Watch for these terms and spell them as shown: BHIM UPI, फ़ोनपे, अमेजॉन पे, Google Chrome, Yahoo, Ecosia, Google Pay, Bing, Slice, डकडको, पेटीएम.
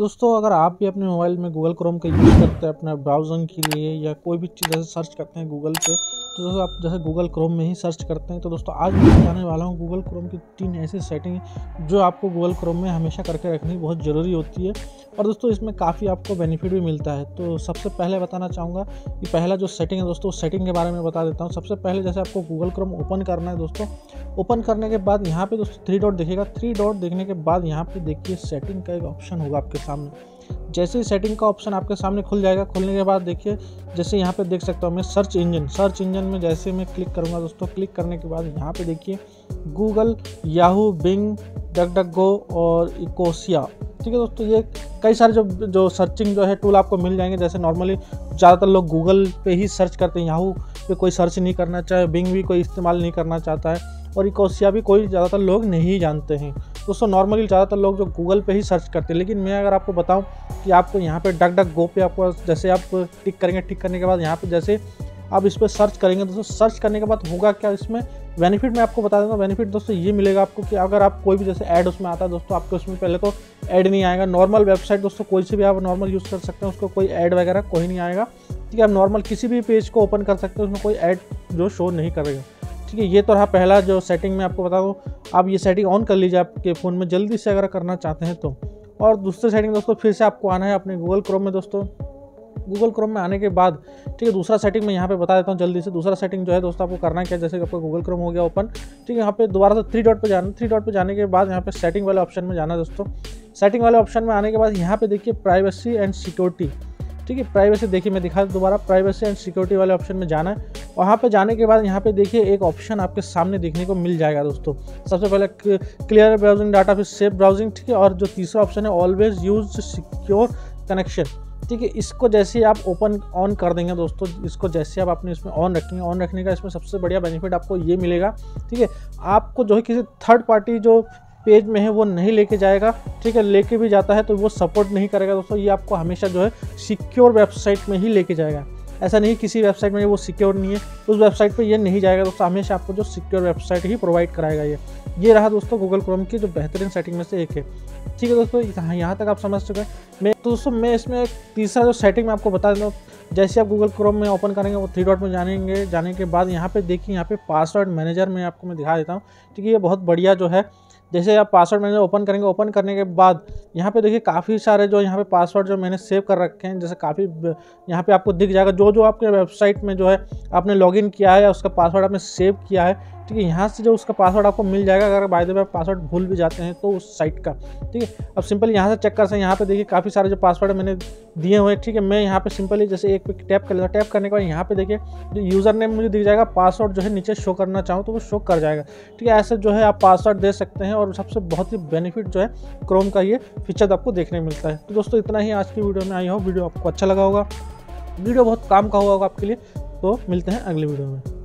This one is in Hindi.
दोस्तों अगर आप भी अपने मोबाइल में गूगल क्रोम का यूज़ करते हैं अपने ब्राउजिंग के लिए या कोई भी चीज़ जैसे सर्च करते हैं गूगल पे, तो दोस्तों आप जैसे गूगल क्रोम में ही सर्च करते हैं, तो दोस्तों आज मैं बताने वाला हूँ गूगल क्रोम की 3 ऐसी सेटिंग जो आपको गूगल क्रोम में हमेशा करके रखनी बहुत ज़रूरी होती है। और दोस्तों इसमें काफ़ी आपको बेनिफिट भी मिलता है। तो सबसे पहले बताना चाहूँगा कि पहला जो सेटिंग है दोस्तों, सेटिंग के बारे में बता देता हूँ। सबसे पहले जैसे आपको गूगल क्रोम ओपन करना है दोस्तों, ओपन करने के बाद यहाँ पे दोस्तों 3 डॉट दिखेगा। 3 डॉट देखने के बाद यहाँ पे देखिए सेटिंग का एक ऑप्शन होगा आपके सामने। जैसे ही सेटिंग का ऑप्शन आपके सामने खुल जाएगा, खुलने के बाद देखिए जैसे यहाँ पे देख सकता हूँ मैं सर्च इंजन में जैसे मैं क्लिक करूँगा दोस्तों, क्लिक करने के बाद यहाँ पे देखिए गूगल, याहू, बिंग, डकडको और इकोसिया, ठीक है दोस्तों, ये कई सारे जो सर्चिंग जो है टूल आपको मिल जाएंगे। जैसे नॉर्मली ज़्यादातर लोग गूगल पे ही सर्च करते हैं, याहू पे कोई सर्च नहीं करना चाहे, बिंग भी कोई इस्तेमाल नहीं करना चाहता है और इकोसिया भी कोई ज़्यादातर लोग नहीं जानते हैं दोस्तों। नॉर्मली ज़्यादातर लोग जो गूगल पे ही सर्च करते हैं, लेकिन मैं अगर आपको बताऊं कि आपको यहाँ पे डकडको पे आपको जैसे आप टिक करेंगे, टिक करने के बाद यहाँ पे जैसे आप इस पर सर्च करेंगे दोस्तों, सर्च करने के बाद होगा क्या, इसमें बेनिफिट मैं आपको बता देता हूँ। बेनिफिट दोस्तों ये मिलेगा आपको कि अगर आप कोई भी जैसे ऐड उसमें आता है दोस्तों, आपको उसमें पहले तो ऐड नहीं आएगा। नॉर्मल वेबसाइट दोस्तों कोई से भी आप नॉर्मल यूज़ कर सकते हैं, उसको कोई ऐड वगैरह कोई नहीं आएगा, ठीक है। आप नॉर्मल किसी भी पेज को ओपन कर सकते हैं, उसमें कोई ऐड जो शो नहीं करेगा, ठीक है। ये तो रहा पहला जो सेटिंग मैं आपको बता दूँ। आप ये सेटिंग ऑन कर लीजिए आपके फ़ोन में जल्दी से अगर करना चाहते हैं तो। और दूसरी सेटिंग दोस्तों फिर से आपको आना है अपने गूगल क्रोम में दोस्तों। गूगल क्रोम में आने के बाद ठीक है, दूसरा सेटिंग मैं यहाँ पे बता देता हूँ जल्दी से। दूसरा सेटिंग जो है दोस्तों आपको करना क्या, जैसे कि आपका गूगल क्रोम हो गया ओपन, ठीक है, यहाँ पे दोबारा से 3 डॉट पे जाना। 3 डॉट पे जाने के बाद यहाँ पे सेटिंग वाले ऑप्शन में जाना दोस्तों। सेटिंग वाले ऑप्शन में आने के बाद यहाँ पे देखिए प्राइवेसी एंड सिक्योरिटी, ठीक है, प्राइवेसी देखिए मैं दिखा दोबारा, प्राइवेसी एंड सिक्योरिटी वाले ऑप्शन में जाना है। वहाँ पे जाने के बाद यहाँ पे देखिए एक ऑप्शन आपके सामने देखने को मिल जाएगा दोस्तों। सबसे पहले क्लियर ब्राउजिंग डाटा, फिर सेफ ब्राउजिंग, ठीक है, और जो तीसरा ऑप्शन है ऑलवेज यूज सिक्योर कनेक्शन, ठीक है। इसको जैसे आप ओपन ऑन कर देंगे दोस्तों, इसको जैसे आप अपने इसमें ऑन रखेंगे, ऑन रखने का इसमें सबसे बढ़िया बेनिफिट आपको ये मिलेगा, ठीक है। आपको जो है किसी थर्ड पार्टी जो पेज में है वो नहीं लेके जाएगा, ठीक है, लेके भी जाता है तो वो सपोर्ट नहीं करेगा दोस्तों। ये आपको हमेशा जो है सिक्योर वेबसाइट में ही लेके जाएगा, ऐसा नहीं किसी वेबसाइट में वो सिक्योर नहीं है उस वेबसाइट पर ये नहीं जाएगा दोस्तों, हमेशा आपको जो सिक्योर वेबसाइट ही प्रोवाइड कराएगा। ये रहा दोस्तों गूगल क्रोम की जो बेहतरीन सेटिंग में से एक है, ठीक है दोस्तों। यहाँ तक आप समझ चुके हैं। मैं इसमें तीसरा जो सेटिंग में आपको बता दूँ, जैसे आप गूगल क्रोम में ओपन करेंगे वो 3 डॉट में जानेंगे, जाने के बाद यहाँ पे देखिए यहाँ पे पासवर्ड मैनेजर में आपको मैं दिखा देता हूँ, ठीक है, ये बहुत बढ़िया जो है। जैसे आप पासवर्ड मैनेजर ओपन करेंगे, ओपन करने के बाद यहाँ पे देखिए काफ़ी सारे जो यहाँ पे पासवर्ड जो मैंने सेव कर रखे हैं, जैसे काफ़ी यहाँ पे आपको दिख जाएगा जो आपके वेबसाइट में जो है आपने लॉगिन किया है उसका पासवर्ड आपने सेव किया है, ठीक है, यहाँ से जो उसका पासवर्ड आपको मिल जाएगा। अगर बाय द वे आप पासवर्ड भूल भी जाते हैं तो उस साइट का, ठीक है, अब सिंपल यहाँ से चेक कर सकते हैं। यहाँ पे देखिए काफ़ी सारे जो पासवर्ड मैंने दिए हुए हैं, ठीक है, मैं यहाँ पे सिंपली जैसे एक पे टैप कर लेता हूँ। टैप करने के बाद यहाँ पे देखिए जो यूज़र नेम मुझे दिख जाएगा, पासवर्ड जो है नीचे शो करना चाहूँ तो वो शो कर जाएगा, ठीक है। ऐसे जो है आप पासवर्ड दे सकते हैं और सबसे बहुत ही बेनिफिट जो है क्रोम का ये फीचर आपको देखने मिलता है। तो दोस्तों इतना ही आज की वीडियो में आई हो, वीडियो आपको अच्छा लगा होगा, वीडियो बहुत काम का हुआ होगा आपके लिए। तो मिलते हैं अगले वीडियो में।